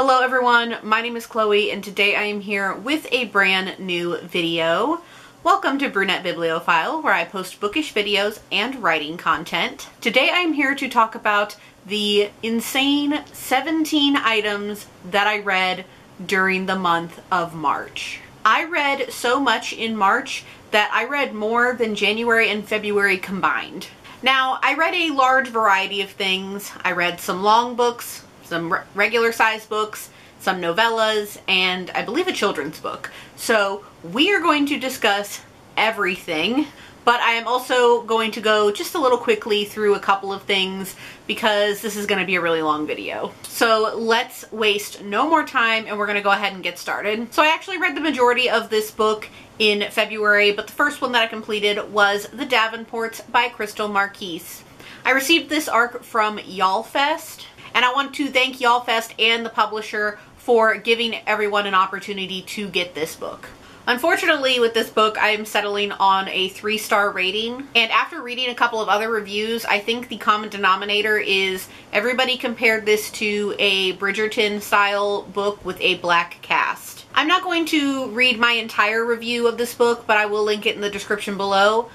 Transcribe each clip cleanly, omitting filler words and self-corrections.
Hello everyone, my name is Chloe and today I am here with a brand new video. Welcome to Brunette Bibliophile, where I post bookish videos and writing content. Today I am here to talk about the insane 17 items that I read during the month of March. I read so much in March that I read more than January and February combined. Now, I read a large variety of things. I read some long books, some regular size books, some novellas, and I believe a children's book. So we are going to discuss everything, but I am also going to go just a little quickly through a couple of things because this is going to be a really long video. So let's waste no more time and we're going to go ahead and get started. So I actually read the majority of this book in February, but the first one that I completed was The Davenports by Crystal Marquise. I received this arc from Y'all Fest, and I want to thank Y'all Fest and the publisher for giving everyone an opportunity to get this book. Unfortunately, with this book, I am settling on a 3-star rating, and after reading a couple of other reviews, I think the common denominator is everybody compared this to a Bridgerton-style book with a black cast. I'm not going to read my entire review of this book, but I will link it in the description below.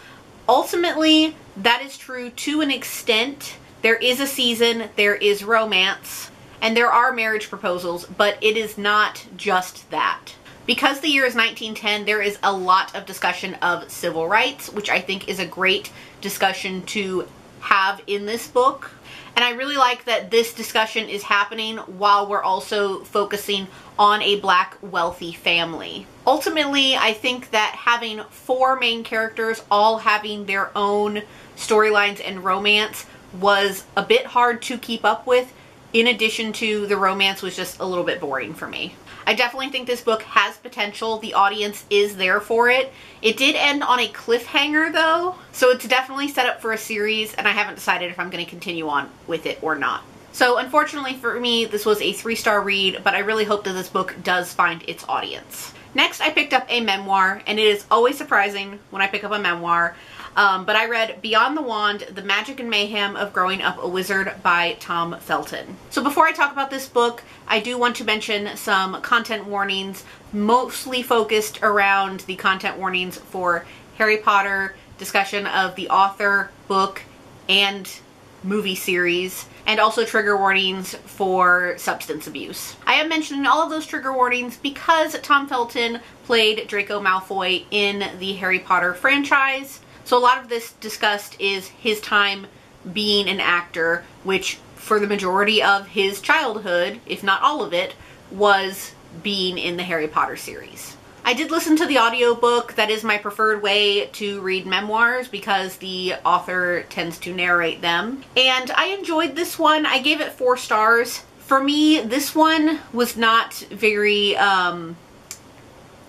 Ultimately, that is true to an extent. There is a season, there is romance, and there are marriage proposals, but it is not just that. Because the year is 1910, there is a lot of discussion of civil rights, which I think is a great discussion to have in this book. And I really like that this discussion is happening while we're also focusing on a black wealthy family. Ultimately, I think that having 4 main characters all having their own storylines and romance was a bit hard to keep up with, in addition to the romance was just a little bit boring for me. I definitely think this book has potential. The audience is there for it. It did end on a cliffhanger though, so it's definitely set up for a series, and I haven't decided if I'm going to continue on with it or not. So unfortunately for me, this was a 3-star read, but I really hope that this book does find its audience. Next, I picked up a memoir, and it is always surprising when I pick up a memoir, but I read Beyond the Wand, The Magic and Mayhem of Growing Up a Wizard by Tom Felton. So before I talk about this book, I do want to mention some content warnings, mostly focused around the content warnings for Harry Potter, discussion of the author, book, and movie series, and also trigger warnings for substance abuse. I am mentioning all of those trigger warnings because Tom Felton played Draco Malfoy in the Harry Potter franchise. So a lot of this discussed is his time being an actor, which for the majority of his childhood, if not all of it, was being in the Harry Potter series. I did listen to the audiobook. That is my preferred way to read memoirs because the author tends to narrate them. And I enjoyed this one. I gave it 4 stars. For me, this one was not very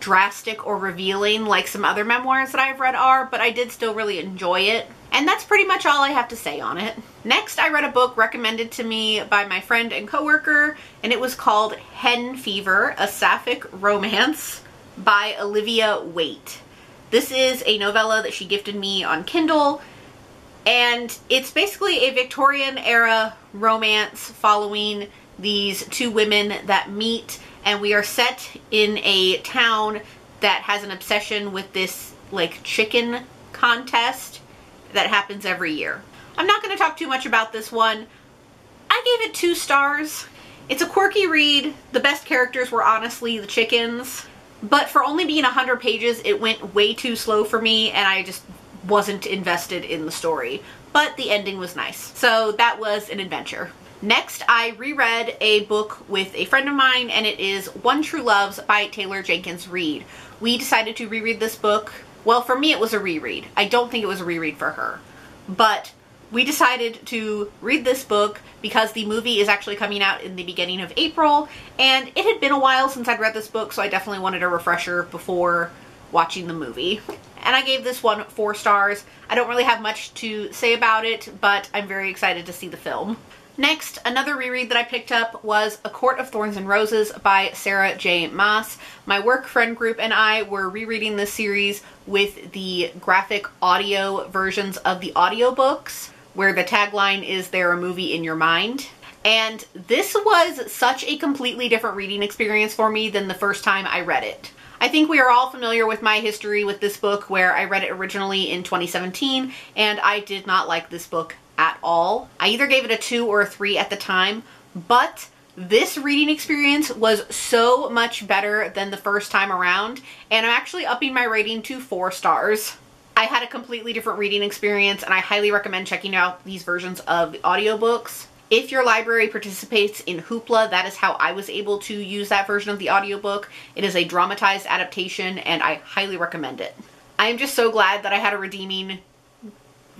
drastic or revealing like some other memoirs that I've read are, but I did still really enjoy it. And that's pretty much all I have to say on it. Next, I read a book recommended to me by my friend and coworker, and it was called Hen Fever, A Sapphic Romance by Olivia Waite. This is a novella that she gifted me on Kindle, and it's basically a Victorian era romance following these 2 women that meet, and we are set in a town that has an obsession with this like chicken contest that happens every year. I'm not going to talk too much about this one. I gave it 2 stars. It's a quirky read. The best characters were honestly the chickens. But for only being 100 pages, it went way too slow for me, and I just wasn't invested in the story. But the ending was nice. So that was an adventure. Next, I reread a book with a friend of mine, and it is One True Loves by Taylor Jenkins Reid. We decided to reread this book. Well, for me, it was a reread. I don't think it was a reread for her. But we decided to read this book because the movie is actually coming out in the beginning of April, and it had been a while since I'd read this book, so I definitely wanted a refresher before watching the movie. And I gave this one 4 stars. I don't really have much to say about it, but I'm very excited to see the film. Next, another reread that I picked up was A Court of Thorns and Roses by Sarah J Maas. My work friend group and I were rereading this series with the graphic audio versions of the audiobooks, where the tagline is "There a movie in your mind?" And this was such a completely different reading experience for me than the first time I read it. I think we are all familiar with my history with this book, where I read it originally in 2017 and I did not like this book at all. I either gave it a 2 or a 3 at the time, but this reading experience was so much better than the first time around, and I'm actually upping my rating to 4 stars. I had a completely different reading experience, and I highly recommend checking out these versions of the audiobooks. If your library participates in Hoopla, that is how I was able to use that version of the audiobook. It is a dramatized adaptation, and I highly recommend it. I am just so glad that I had a redeeming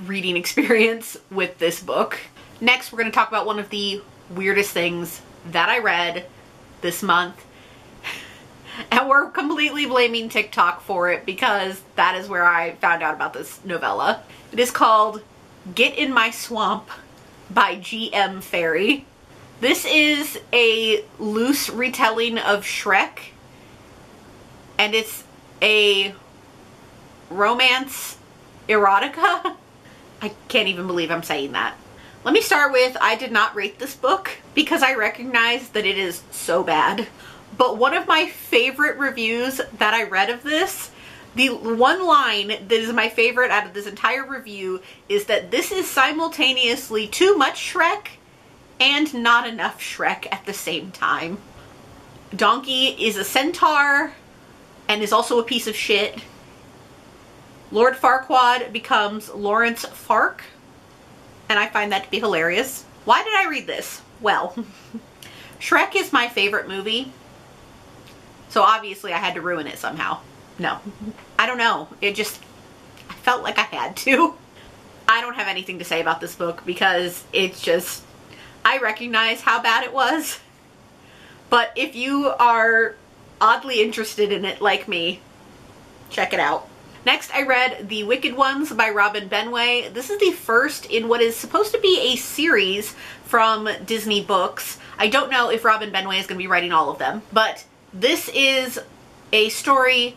reading experience with this book. Next, we're going to talk about one of the weirdest things that I read this month, and we're completely blaming TikTok for it because that is where I found out about this novella. It is called Get In My Swamp by G.M. Ferry. This is a loose retelling of Shrek, and it's a romance erotica. I can't even believe I'm saying that. Let me start with, I did not rate this book because I recognize that it is so bad. But one of my favorite reviews that I read of this, the one line that is my favorite out of this entire review, is that this is simultaneously too much Shrek and not enough Shrek at the same time. Donkey is a centaur and is also a piece of shit. Lord Farquaad becomes Lawrence Fark, and I find that to be hilarious. Why did I read this? Well, Shrek is my favorite movie, so obviously I had to ruin it somehow. No, I don't know. It just, I felt like I had to. I don't have anything to say about this book because it's just, I recognize how bad it was. But if you are oddly interested in it like me, check it out. Next, I read The Wicked Ones by Robin Benway. This is the first in what is supposed to be a series from Disney Books. I don't know if Robin Benway is going to be writing all of them, but this is a story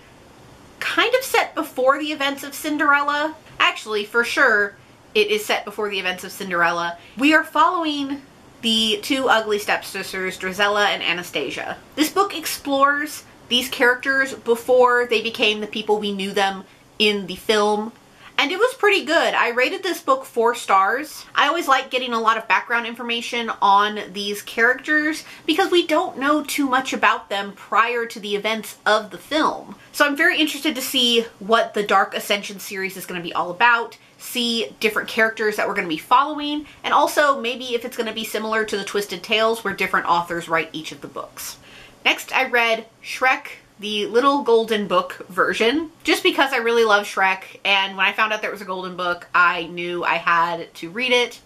kind of set before the events of Cinderella. Actually, for sure, it is set before the events of Cinderella. We are following the two ugly stepsisters, Drizella and Anastasia. This book explores these characters before they became the people we knew them in the film, and it was pretty good. I rated this book 4 stars. I always like getting a lot of background information on these characters because we don't know too much about them prior to the events of the film. So I'm very interested to see what the Dark Ascension series is going to be all about, see different characters that we're going to be following, and also maybe if it's going to be similar to the Twisted Tales where different authors write each of the books. Next, I read Shrek, the Little Golden Book version, just because I really love Shrek, and when I found out there was a golden book, I knew I had to read it.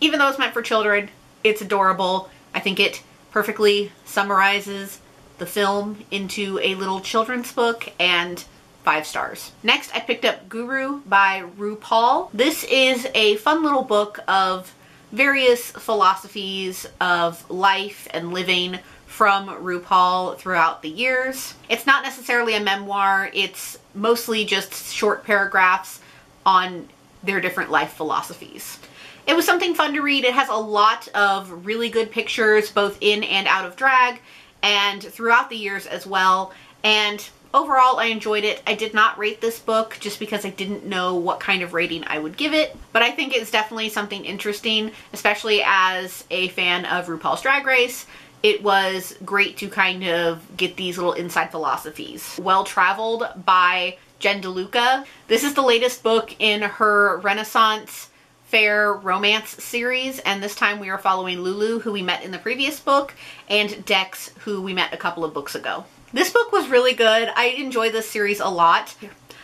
Even though it's meant for children, it's adorable. I think it perfectly summarizes the film into a little children's book, and 5 stars. Next, I picked up Guru by RuPaul. This is a fun little book of various philosophies of life and living from RuPaul throughout the years. It's not necessarily a memoir, it's mostly just short paragraphs on their different life philosophies. It was something fun to read. It has a lot of really good pictures, both in and out of drag, and throughout the years as well. And overall, I enjoyed it. I did not rate this book just because I didn't know what kind of rating I would give it, but I think it's definitely something interesting, especially as a fan of RuPaul's Drag Race. It was great to kind of get these little inside philosophies. Well Traveled by Jen DeLuca. This is the latest book in her Renaissance Fair romance series, and this time we are following Lulu, who we met in the previous book, and Dex, who we met a couple of books ago. This book was really good. I enjoy this series a lot.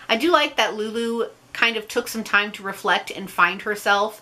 I do like that Lulu kind of took some time to reflect and find herself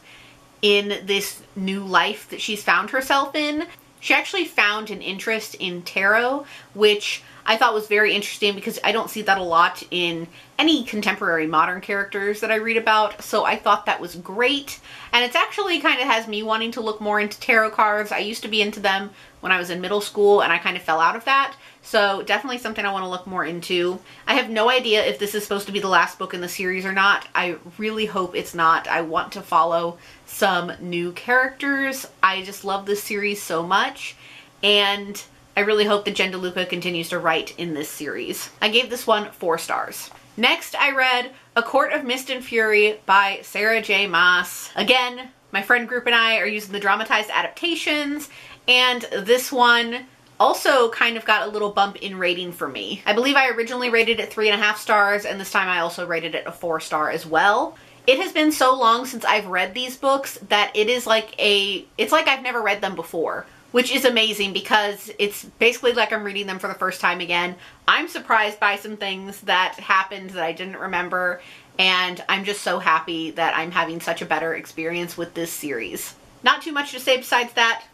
in this new life that she's found herself in. She actually found an interest in tarot, which I thought was very interesting because I don't see that a lot in any contemporary modern characters that I read about, so I thought that was great. And it's actually kind of has me wanting to look more into tarot cards. I used to be into them when I was in middle school, and I kind of fell out of that. So definitely something I want to look more into. I have no idea if this is supposed to be the last book in the series or not. I really hope it's not. I want to follow some new characters. I just love this series so much, and I really hope that Jen DeLuca continues to write in this series. I gave this one 4 stars. Next, I read A Court of Mist and Fury by Sarah J Maas. Again, my friend group and I are using the dramatized adaptations, and this one also kind of got a little bump in rating for me. I believe I originally rated it 3.5 stars, and this time I also rated it a 4 star as well. It has been so long since I've read these books that it is like it's like I've never read them before, which is amazing because it's basically like I'm reading them for the first time again. I'm surprised by some things that happened that I didn't remember, and I'm just so happy that I'm having such a better experience with this series. Not too much to say besides that.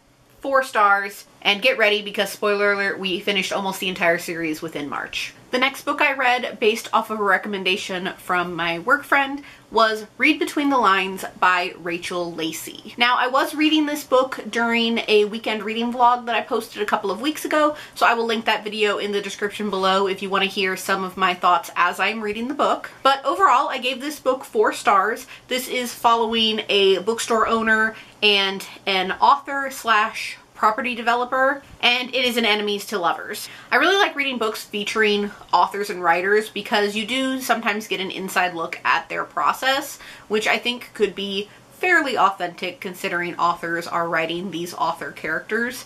4 stars, and get ready because, spoiler alert, we finished almost the entire series within March. The next book I read based off of a recommendation from my work friend was Read Between the Lines by Rachel Lacey. Now, I was reading this book during a weekend reading vlog that I posted a couple of weeks ago, so I will link that video in the description below if you want to hear some of my thoughts as I'm reading the book. But overall, I gave this book 4 stars. This is following a bookstore owner and an author slash property developer, and it is an enemies to lovers. I really like reading books featuring authors and writers because you do sometimes get an inside look at their process, which I think could be fairly authentic considering authors are writing these author characters.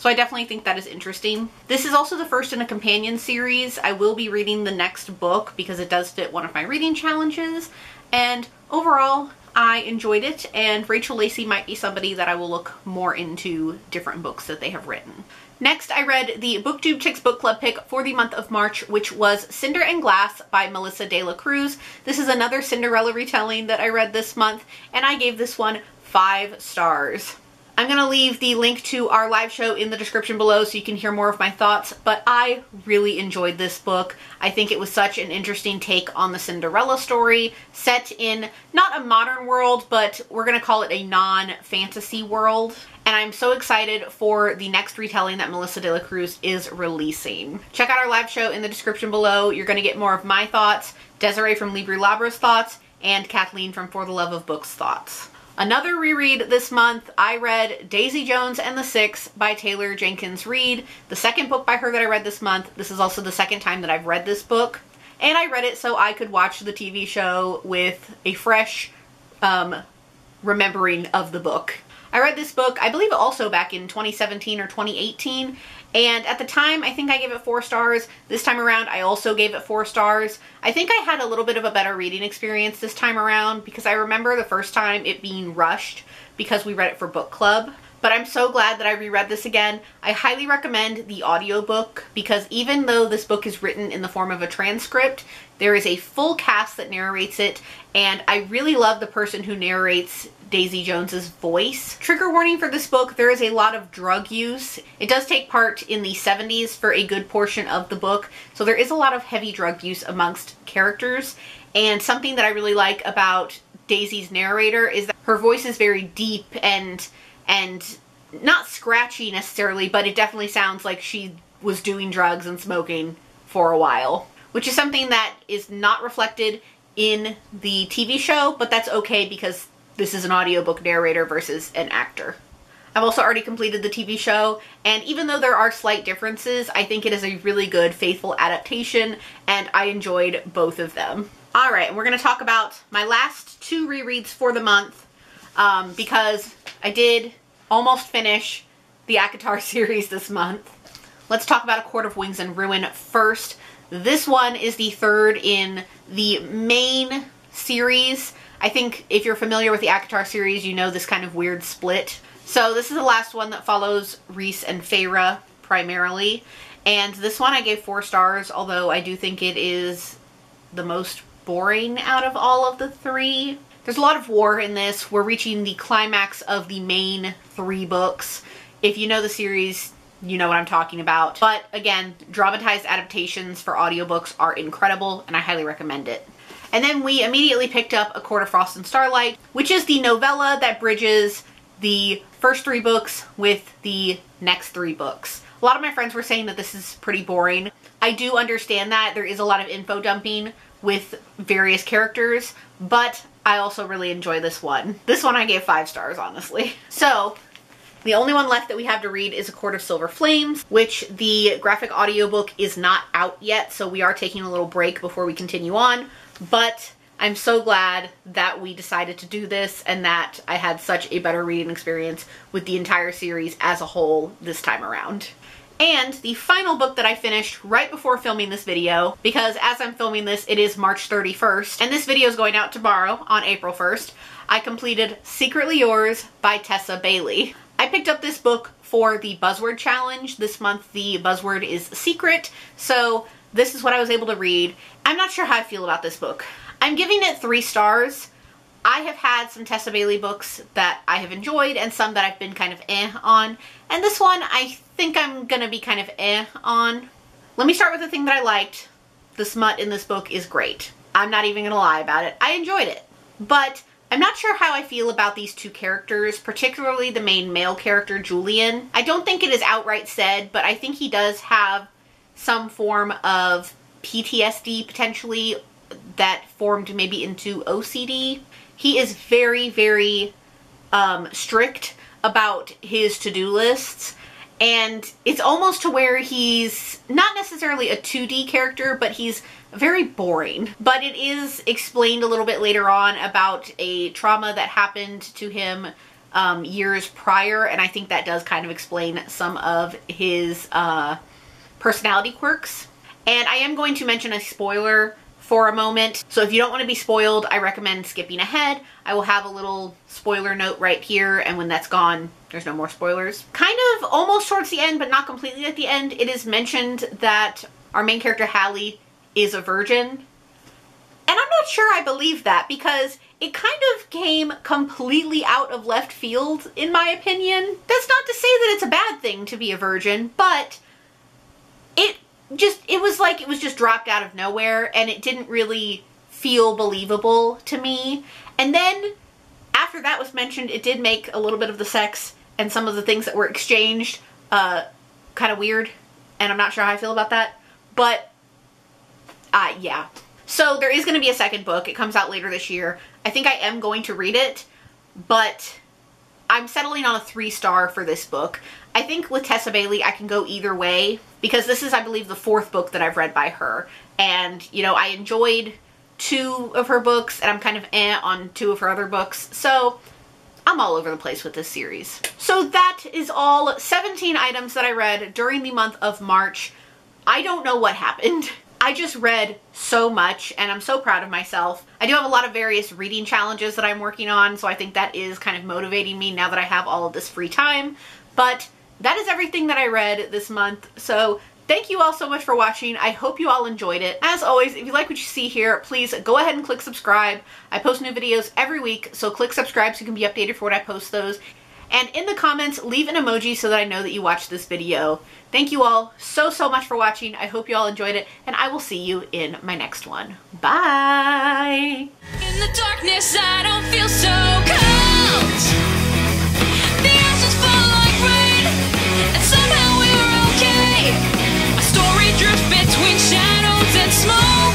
So I definitely think that is interesting. This is also the first in a companion series. I will be reading the next book because it does fit one of my reading challenges, and overall I enjoyed it, and Rachel Lacey might be somebody that I will look more into different books that they have written. Next, I read the BookTube Chicks Book Club pick for the month of March, which was Cinder and Glass by Melissa de la Cruz. This is another Cinderella retelling that I read this month, and I gave this one 5 stars. I'm gonna leave the link to our live show in the description below so you can hear more of my thoughts, but I really enjoyed this book. I think it was such an interesting take on the Cinderella story, set in not a modern world, but we're gonna call it a non-fantasy world. And I'm so excited for the next retelling that Melissa de la Cruz is releasing. Check out our live show in the description below. You're gonna get more of my thoughts, Desiree from Librilabra's thoughts, and Kathleen from For the Love of Books thoughts. Another reread this month, I read Daisy Jones and the Six by Taylor Jenkins Reid, the second book by her that I read this month. This is also the second time that I've read this book, and I read it so I could watch the TV show with a fresh remembering of the book. I read this book, I believe, also back in 2017 or 2018, and at the time I think I gave it 4 stars. This time around I also gave it 4 stars. I think I had a little bit of a better reading experience this time around because I remember the first time it being rushed because we read it for book club. But I'm so glad that I reread this again. I highly recommend the audiobook because even though this book is written in the form of a transcript, there is a full cast that narrates it, and I really love the person who narrates Daisy Jones's voice. Trigger warning for this book, there is a lot of drug use. It does take part in the 70s for a good portion of the book, so there is a lot of heavy drug use amongst characters, and something that I really like about Daisy's narrator is that her voice is very deep and not scratchy necessarily, but it definitely sounds like she was doing drugs and smoking for a while, which is something that is not reflected in the TV show, but that's okay because this is an audiobook narrator versus an actor. I've also already completed the TV show, and even though there are slight differences, I think it is a really good, faithful adaptation, and I enjoyed both of them. All right, and we're gonna talk about my last 2 rereads for the month because I did almost finish the ACOTAR series this month. Let's talk about A Court of Wings and Ruin first. This one is the 3rd in the main series. I think if you're familiar with the ACOTAR series, you know this kind of weird split. So this is the last one that follows Rhys and Feyre primarily. And this one I gave 4 stars, although I do think it is the most boring out of all of the 3. There's a lot of war in this. We're reaching the climax of the main 3 books. If you know the series, you know what I'm talking about. But again, dramatized adaptations for audiobooks are incredible, and I highly recommend it. And then we immediately picked up A Court of Frost and Starlight, which is the novella that bridges the first three books with the next three books. A lot of my friends were saying that this is pretty boring. I do understand that there is a lot of info dumping with various characters, but I also really enjoy this one. This one I gave 5 stars, honestly. So the only one left that we have to read is A Court of Silver Flames, which the graphic audiobook is not out yet, so we are taking a little break before we continue on. But I'm so glad that we decided to do this and that I had such a better reading experience with the entire series as a whole this time around. And the final book that I finished right before filming this video, because as I'm filming this, it is March 31st, and this video is going out tomorrow on April 1st, I completed Secretly Yours by Tessa Bailey. I picked up this book for the buzzword challenge. This month the buzzword is secret, so this is what I was able to read. I'm not sure how I feel about this book. I'm giving it 3 stars. I have had some Tessa Bailey books that I have enjoyed and some that I've been kind of eh on, and this one I think I'm gonna be kind of eh on. Let me start with the thing that I liked. The smut in this book is great. I'm not even gonna lie about it. I enjoyed it, but I'm not sure how I feel about these two characters, particularly the main male character, Julian. I don't think it is outright said, but I think he does have some form of PTSD potentially that formed maybe into OCD. He is very, very strict about his to-do lists, and it's almost to where he's not necessarily a 2D character, but he's very boring. But it is explained a little bit later on about a trauma that happened to him years prior, and I think that does kind of explain some of his personality quirks. And I am going to mention a spoiler for a moment, so if you don't want to be spoiled, I recommend skipping ahead. I will have a little spoiler note right here, and when that's gone, there's no more spoilers. Kind of almost towards the end, but not completely at the end, it is mentioned that our main character, Hallie, is a virgin, and I'm not sure I believe that because it kind of came completely out of left field in my opinion. That's not to say that it's a bad thing to be a virgin, but it was just dropped out of nowhere, and it didn't really feel believable to me. And then after that was mentioned, it did make a little bit of the sex and some of the things that were exchanged kind of weird, and I'm not sure how I feel about that, but yeah. So there is going to be a second book. It comes out later this year. I think I am going to read it, but I'm settling on a 3 star for this book. I think with Tessa Bailey I can go either way because this is, I believe, the 4th book that I've read by her. And, you know, I enjoyed 2 of her books and I'm kind of eh on 2 of her other books. So I'm all over the place with this series. So that is all 17 items that I read during the month of March. I don't know what happened. I just read so much and I'm so proud of myself. I do have a lot of various reading challenges that I'm working on, so I think that is kind of motivating me now that I have all of this free time. But that is everything that I read this month, so thank you all so much for watching. I hope you all enjoyed it. As always, if you like what you see here, please go ahead and click subscribe. I post new videos every week, so click subscribe so you can be updated for when I post those. And in the comments, leave an emoji so that I know that you watched this video. Thank you all so, so much for watching. I hope you all enjoyed it, and I will see you in my next one. Bye! In the darkness, I don't feel so cold. The ashes fall like rain, and somehow we were okay. My story drifts between shadows and smoke.